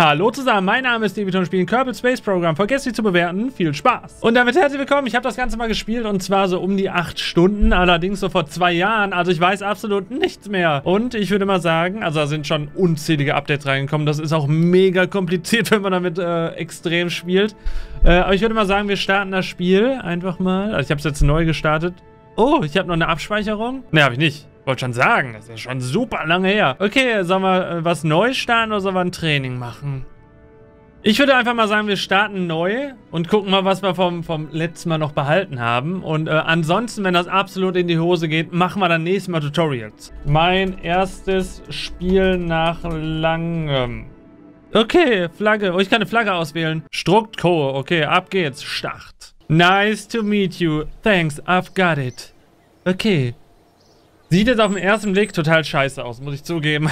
Hallo zusammen, mein Name ist Debitor und spiele Kerbal Space Program. Vergesst nicht zu bewerten, viel Spaß! Und damit herzlich willkommen, ich habe das Ganze mal gespielt und zwar so um die 8 Stunden, allerdings so vor 2 Jahren, also ich weiß absolut nichts mehr. Und ich würde mal sagen, also da sind schon unzählige Updates reingekommen, das ist auch mega kompliziert, wenn man damit extrem spielt. Aber ich würde mal sagen, wir starten das Spiel einfach mal, also ich habe es jetzt neu gestartet. Oh, ich habe noch eine Abspeicherung? Ne, habe ich nicht. Wollte schon sagen, das ist ja schon super lange her. Okay, sollen wir was neu starten oder sollen wir ein Training machen? Ich würde einfach mal sagen, wir starten neu und gucken mal, was wir vom letzten Mal noch behalten haben. Und ansonsten, wenn das absolut in die Hose geht, machen wir dann nächstes Mal Tutorials. Mein erstes Spiel nach langem. Okay, Flagge. Oh, ich kann eine Flagge auswählen. Strukt Co. Okay, ab geht's. Start. Nice to meet you. Thanks, I've got it. Okay. Sieht jetzt auf den ersten Blick total scheiße aus, muss ich zugeben.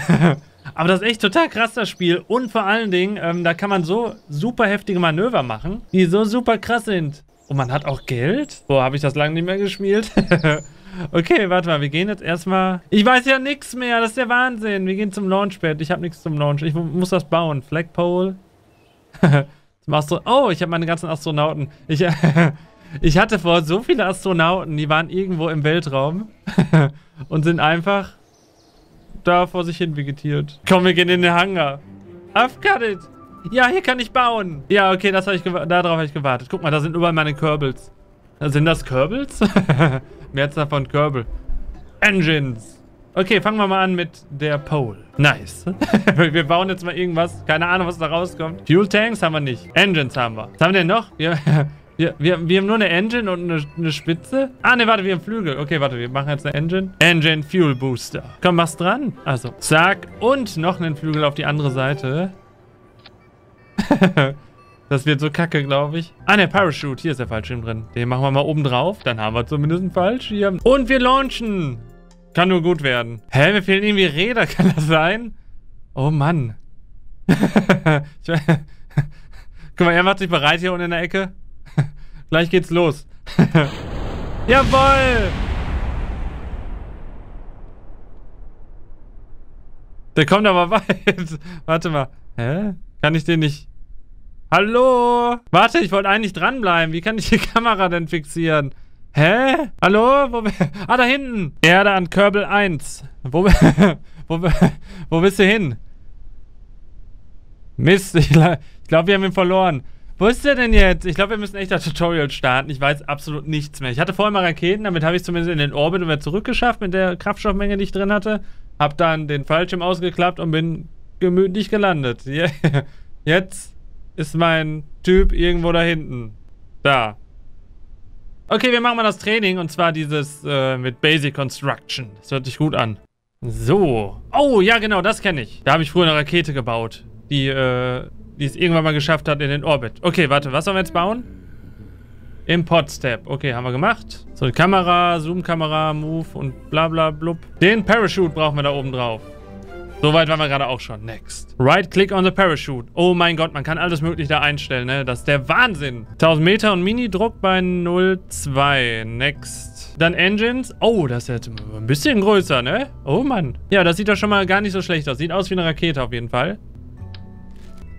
Aber das ist echt total krass, das Spiel. Und vor allen Dingen, da kann man so super heftige Manöver machen, die so super krass sind. Und man hat auch Geld? Boah, habe ich das lange nicht mehr gespielt? Okay, warte mal, wir gehen jetzt erstmal... Ich weiß ja nichts mehr, das ist der Wahnsinn. Wir gehen zum Launchpad. Ich habe nichts zum Launch. Ich muss das bauen. Flagpole. Oh, ich habe meine ganzen Astronauten. Ich hatte vor so viele Astronauten, die waren irgendwo im Weltraum und sind einfach da vor sich hin vegetiert. Komm, wir gehen in den Hangar. I've got it. Ja, hier kann ich bauen. Ja, okay, darauf habe ich gewartet. Guck mal, da sind überall meine Kerbals. Sind das Kerbals? Mehr davon Kerbal. Engines. Okay, fangen wir mal an mit der Pole. Nice. Wir bauen jetzt mal irgendwas. Keine Ahnung, was da rauskommt. Fuel Tanks haben wir nicht. Engines haben wir. Was haben wir denn noch? Wir haben nur eine Engine und eine Spitze. Ah, ne, warte, wir haben Flügel. Okay, warte, wir machen jetzt eine Engine. Engine Fuel Booster. Komm, mach's dran. Also, zack. Und noch einen Flügel auf die andere Seite. Das wird so kacke, glaube ich. Ah, ne, Parachute. Hier ist der Fallschirm drin. Den machen wir mal oben drauf. Dann haben wir zumindest einen Fallschirm. Und wir launchen. Kann nur gut werden. Hä, mir fehlen irgendwie Räder. Kann das sein? Oh, Mann. Guck mal, er macht sich bereit hier unten in der Ecke. Gleich geht's los. Jawoll! Der kommt aber weit. Warte mal. Hä? Kann ich den nicht... Hallo? Warte, ich wollte eigentlich dranbleiben. Wie kann ich die Kamera denn fixieren? Hä? Hallo? Ah, da hinten. Erde an Kerbal 1. Wo bist du hin? Mist, ich glaube, wir haben ihn verloren. Wo ist der denn jetzt? Ich glaube, wir müssen echt das Tutorial starten. Ich weiß absolut nichts mehr. Ich hatte vorher mal Raketen, damit habe ich es zumindest in den Orbit und wieder zurückgeschafft mit der Kraftstoffmenge, die ich drin hatte. Hab dann den Fallschirm ausgeklappt und bin gemütlich gelandet. Jetzt ist mein Typ irgendwo da hinten. Da. Okay, wir machen mal das Training und zwar dieses mit Basic Construction. Das hört sich gut an. So. Oh, ja genau, das kenne ich. Da habe ich früher eine Rakete gebaut, die es irgendwann mal geschafft hat in den Orbit. Okay, warte, was sollen wir jetzt bauen? Import-Step. Okay, haben wir gemacht. So, Kamera, Zoom-Kamera, Move und bla bla blub. Den Parachute brauchen wir da oben drauf. Soweit waren wir gerade auch schon. Next. Right-Click on the Parachute. Oh mein Gott, man kann alles mögliche da einstellen, ne? Das ist der Wahnsinn. 1000 Meter und Mini-Druck bei 0,2. Next. Dann Engines. Oh, das ist jetzt ein bisschen größer, ne? Oh Mann. Ja, das sieht doch schon mal gar nicht so schlecht aus. Sieht aus wie eine Rakete auf jeden Fall.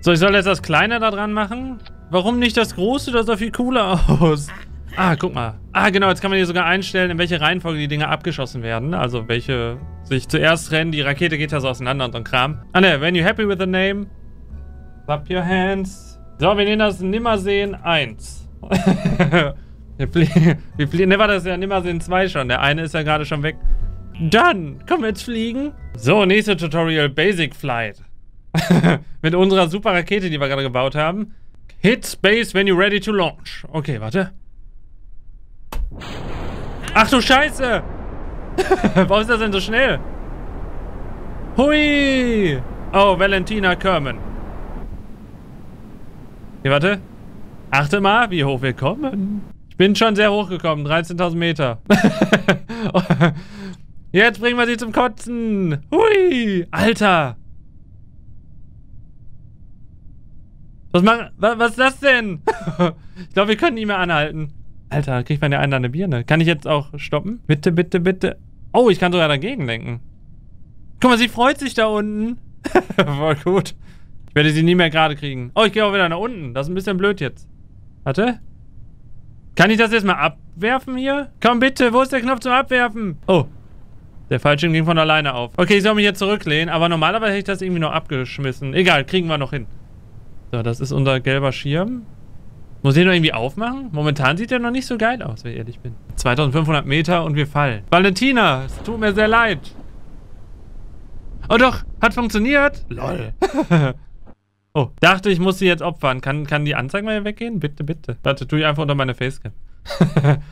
So, ich soll jetzt das Kleine da dran machen? Warum nicht das Große? Das sah viel cooler aus. Ah, guck mal. Ah, genau, jetzt kann man hier sogar einstellen, in welche Reihenfolge die Dinger abgeschossen werden. Also, welche sich zuerst trennen. Die Rakete geht ja so auseinander und so ein Kram. Ah, ne, when you're happy with the name, clap your hands. So, wir nehmen das Nimmersehen 1. Ne, war das ja Nimmersehen 2 schon. Der eine ist ja gerade schon weg. Dann, können wir jetzt fliegen? So, nächste Tutorial, Basic Flight. Mit unserer super Rakete, die wir gerade gebaut haben. Hit Space when you're ready to launch. Okay, warte. Ach du Scheiße! Warum ist das denn so schnell? Hui! Oh, Valentina Kerman. Hier, warte. Achte mal, wie hoch wir kommen. Ich bin schon sehr hoch gekommen. 13.000 Meter. Jetzt bringen wir sie zum Kotzen. Hui! Alter! Was ist das denn? Ich glaube, wir können nicht mehr anhalten. Alter, kriegt man ja einen an eine Birne. Kann ich jetzt auch stoppen? Bitte, bitte, bitte. Oh, ich kann sogar dagegen lenken. Guck mal, sie freut sich da unten. Voll gut. werde sie nie mehr gerade kriegen. Oh, ich gehe auch wieder nach unten. Das ist ein bisschen blöd jetzt. Warte. Kann ich das jetzt mal abwerfen hier? Komm bitte, wo ist der Knopf zum Abwerfen? Oh. Der Fallschirm ging von alleine auf. Okay, ich soll mich jetzt zurücklehnen, aber normalerweise hätte ich das irgendwie noch abgeschmissen. Egal, kriegen wir noch hin. So, das ist unser gelber Schirm. Muss ich den noch irgendwie aufmachen? Momentan sieht der noch nicht so geil aus, wenn ich ehrlich bin. 2500 Meter und wir fallen. Valentina, es tut mir sehr leid. Oh doch, hat funktioniert. Lol. Oh, dachte ich muss sie jetzt opfern. Kann die Anzeige mal hier weggehen? Bitte, bitte. Warte, tue ich einfach unter meine Facecam.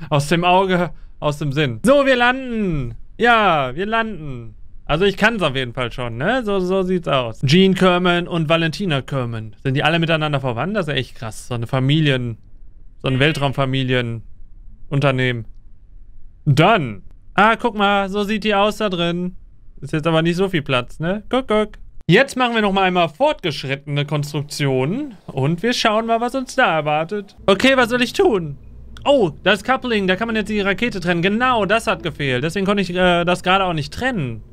Aus dem Auge, aus dem Sinn. So, wir landen. Ja, wir landen. Also ich kann es auf jeden Fall schon, ne? So sieht's aus. Gene Kerman und Valentina Kerman. Sind die alle miteinander verwandt? Das ist echt krass. So eine Familien... So ein Weltraumfamilienunternehmen. Dann. Ah, guck mal. So sieht die aus da drin. Ist jetzt aber nicht so viel Platz, ne? Guck, guck. Jetzt machen wir nochmal einmal fortgeschrittene Konstruktionen. Und wir schauen mal, was uns da erwartet. Okay, was soll ich tun? Oh, das Coupling. Da kann man jetzt die Rakete trennen. Genau, das hat gefehlt. Deswegen konnte ich das gerade auch nicht trennen.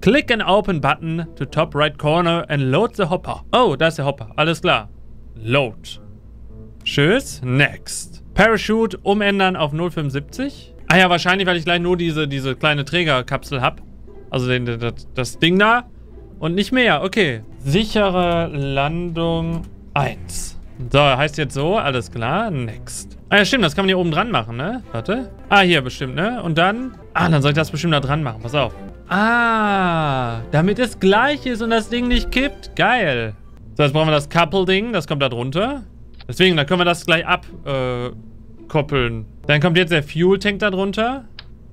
Click an Open Button to top right corner and load the hopper. Oh, da ist der Hopper. Alles klar. Load. Tschüss. Next. Parachute umändern auf 0,75. Ah ja, wahrscheinlich, weil ich gleich nur diese kleine Trägerkapsel habe. Also das Ding da. Und nicht mehr. Okay. Sichere Landung 1. So, heißt jetzt so. Alles klar. Next. Ah ja, stimmt. Das kann man hier oben dran machen, ne? Warte. Ah, hier bestimmt, ne? Und dann... Ah, dann soll ich das bestimmt da dran machen. Pass auf. Ah, damit es gleich ist und das Ding nicht kippt. Geil. So, jetzt brauchen wir das Couple-Ding. Das kommt da drunter. Deswegen, dann können wir das gleich abkoppeln. Dann kommt jetzt der Fuel-Tank da drunter.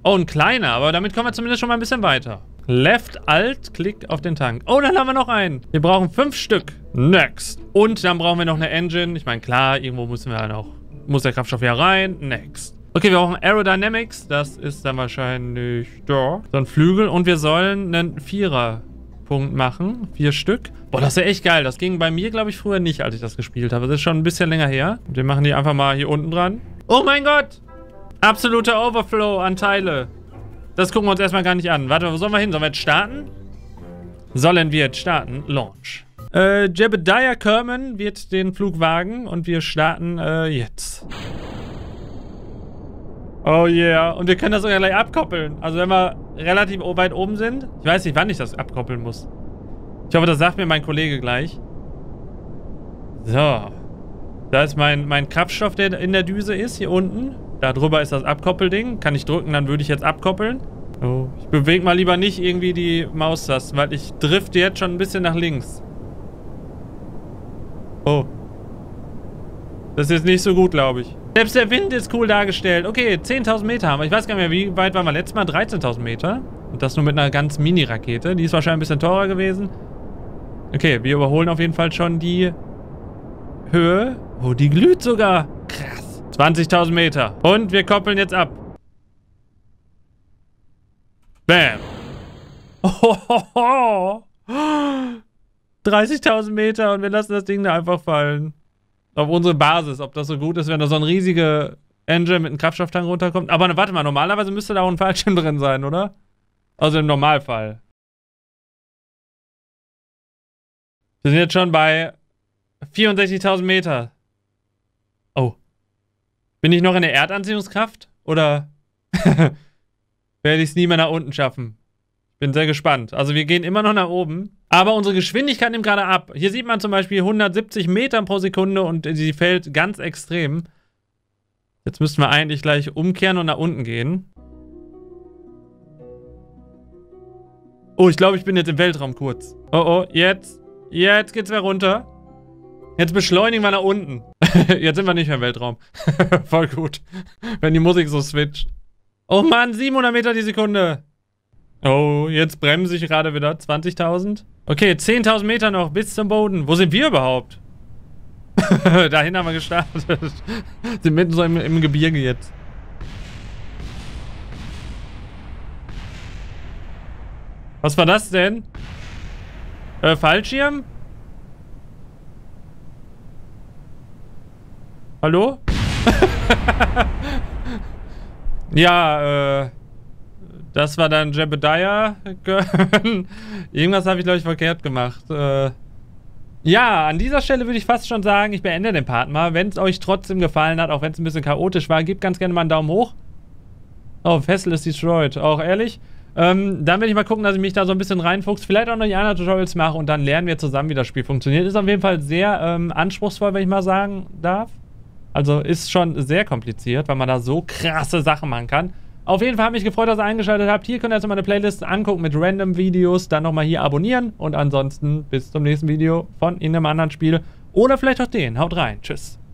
Oh, ein kleiner. Aber damit kommen wir zumindest schon mal ein bisschen weiter. Left, Alt, Klick auf den Tank. Oh, dann haben wir noch einen. Wir brauchen 5 Stück. Next. Und dann brauchen wir noch eine Engine. Ich meine, klar, irgendwo müssen wir auch. Muss der Kraftstoff ja rein. Next. Okay, wir brauchen Aerodynamics. Das ist dann wahrscheinlich da. So ein Flügel. Und wir sollen einen 4er-Punkt machen. 4 Stück. Boah, das ist ja echt geil. Das ging bei mir, glaube ich, früher nicht, als ich das gespielt habe. Das ist schon ein bisschen länger her. Wir machen die einfach mal hier unten dran. Oh mein Gott! Absoluter Overflow an Teile. Das gucken wir uns erstmal gar nicht an. Warte, wo sollen wir hin? Sollen wir jetzt starten? Sollen wir jetzt starten? Launch. Jebediah Kerman wird den Flug wagen. Und wir starten jetzt. Oh yeah. Und wir können das sogar gleich abkoppeln. Also wenn wir relativ weit oben sind. Ich weiß nicht, wann ich das abkoppeln muss. Ich hoffe, das sagt mir mein Kollege gleich. So. Da ist mein Kraftstoff, der in der Düse ist, hier unten. Da drüber ist das Abkoppelding. Kann ich drücken, dann würde ich jetzt abkoppeln. Oh. Ich bewege mal lieber nicht irgendwie die Maustasten, weil ich drifte jetzt schon ein bisschen nach links. Oh. Das ist jetzt nicht so gut, glaube ich. Selbst der Wind ist cool dargestellt. Okay, 10.000 Meter haben wir. Ich weiß gar nicht mehr, wie weit waren wir letztes Mal? 13.000 Meter. Und das nur mit einer ganz Mini-Rakete. Die ist wahrscheinlich ein bisschen teurer gewesen. Okay, wir überholen auf jeden Fall schon die Höhe. Oh, die glüht sogar. Krass. 20.000 Meter. Und wir koppeln jetzt ab. Bam. Oh. 30.000 Meter und wir lassen das Ding da einfach fallen. Auf unsere Basis, ob das so gut ist, wenn da so ein riesiger Engine mit einem Kraftstofftank runterkommt. Aber warte mal, normalerweise müsste da auch ein Fallschirm drin sein, oder? Also im Normalfall. Wir sind jetzt schon bei 64.000 Meter. Oh. Bin ich noch in der Erdanziehungskraft? Oder werde ich es nie mehr nach unten schaffen? Bin sehr gespannt. Also wir gehen immer noch nach oben. Aber unsere Geschwindigkeit nimmt gerade ab. Hier sieht man zum Beispiel 170 Meter pro Sekunde und sie fällt ganz extrem. Jetzt müssten wir eigentlich gleich umkehren und nach unten gehen. Oh, ich glaube, ich bin jetzt im Weltraum kurz. Oh, oh, jetzt. Jetzt geht's wieder runter. Jetzt beschleunigen wir nach unten. Jetzt sind wir nicht mehr im Weltraum. Voll gut. Wenn die Musik so switcht. Oh Mann, 700 Meter die Sekunde. Oh, jetzt bremse ich gerade wieder. 20.000. Okay, 10.000 Meter noch bis zum Boden. Wo sind wir überhaupt? Dahin haben wir gestartet. Sind mitten so im Gebirge jetzt. Was war das denn? Fallschirm? Hallo? Ja, Das war dann Jebediah. Irgendwas habe ich, glaube ich, verkehrt gemacht. Ja, an dieser Stelle würde ich fast schon sagen, ich beende den Part mal. Wenn es euch trotzdem gefallen hat, auch wenn es ein bisschen chaotisch war, gebt ganz gerne mal einen Daumen hoch. Oh, Vessel ist destroyed. Auch ehrlich. Dann werde ich mal gucken, dass ich mich da so ein bisschen reinfuchse. Vielleicht auch noch die anderen Tutorials mache und dann lernen wir zusammen, wie das Spiel funktioniert. Ist auf jeden Fall sehr anspruchsvoll, wenn ich mal sagen darf. Also ist schon sehr kompliziert, weil man da so krasse Sachen machen kann. Auf jeden Fall hat mich gefreut, dass ihr eingeschaltet habt. Hier könnt ihr jetzt meine Playlist angucken mit random Videos. Dann nochmal hier abonnieren. Und ansonsten bis zum nächsten Video von irgendeinem anderen Spiel. Oder vielleicht auch den. Haut rein. Tschüss.